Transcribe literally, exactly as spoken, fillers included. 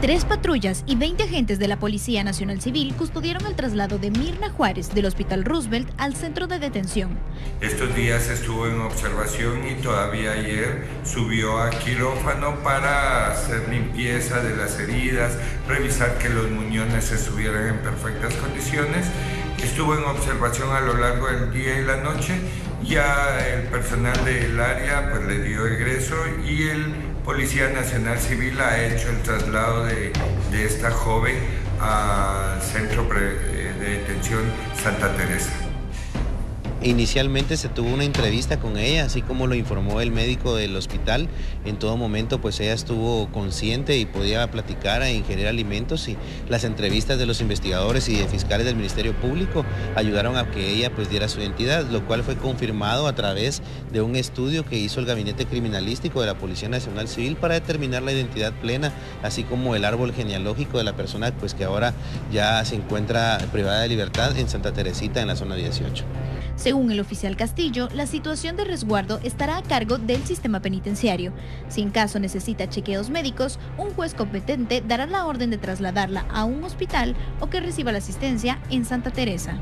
Tres patrullas y veinte agentes de la Policía Nacional Civil custodiaron el traslado de Mirna Juárez del Hospital Roosevelt al centro de detención. Estos días estuvo en observación y todavía ayer subió a quirófano para hacer limpieza de las heridas, revisar que los muñones estuvieran en perfectas condiciones. Estuvo en observación a lo largo del día y la noche. Ya el personal del área pues, le dio egreso y el Policía Nacional Civil ha hecho el traslado de, de esta joven al Centro de Detención Santa Teresa. Inicialmente se tuvo una entrevista con ella, así como lo informó el médico del hospital. En todo momento pues ella estuvo consciente y podía platicar e ingerir alimentos, y las entrevistas de los investigadores y de fiscales del Ministerio Público ayudaron a que ella pues diera su identidad, lo cual fue confirmado a través de un estudio que hizo el Gabinete Criminalístico de la Policía Nacional Civil para determinar la identidad plena, así como el árbol genealógico de la persona pues que ahora ya se encuentra privada de libertad en Santa Teresita, en la zona dieciocho. Según el oficial Castillo, la situación de resguardo estará a cargo del sistema penitenciario. Si en caso necesita chequeos médicos, un juez competente dará la orden de trasladarla a un hospital o que reciba la asistencia en Santa Teresa.